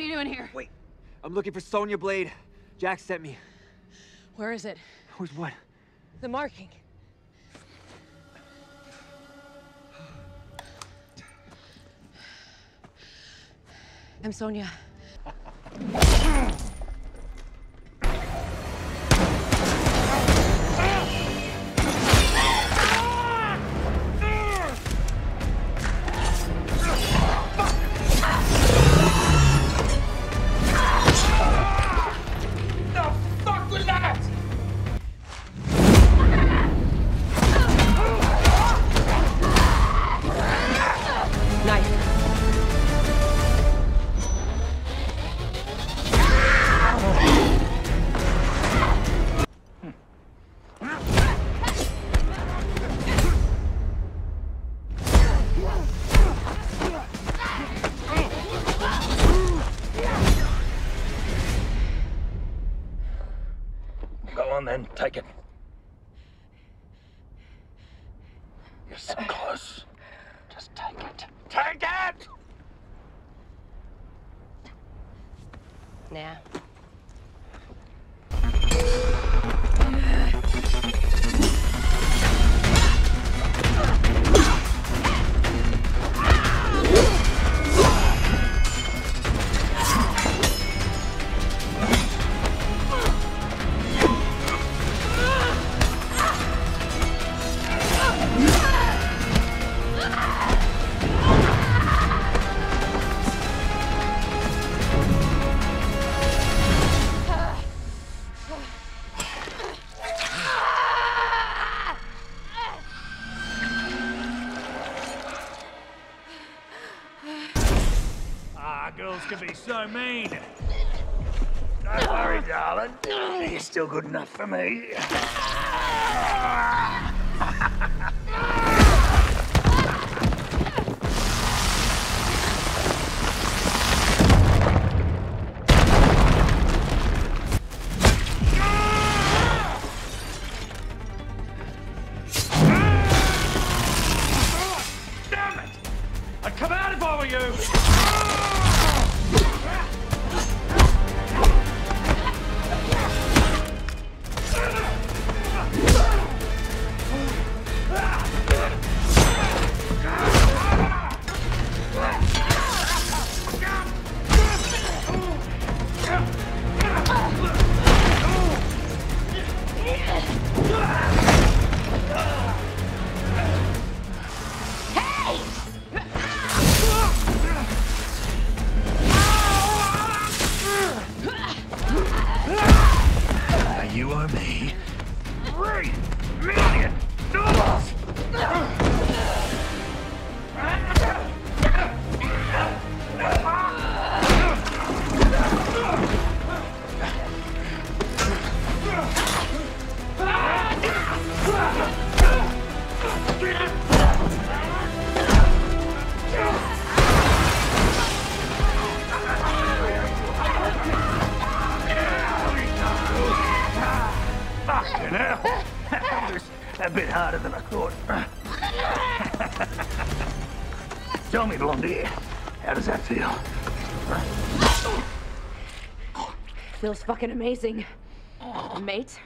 What are you doing here? Wait, I'm looking for Sonya Blade. Jack sent me. Where is it? Where's what? The marking. I'm Sonya. Go on then, take it. You're so close. Just take it. Take it! Nah. Girls can be so mean. Don't worry, darling. You're still good enough for me. Damn it! I'd come out if I were you. You owe me $3 million! A bit harder than I thought. Tell me, Blondie, how does that feel? Feels fucking amazing, mate.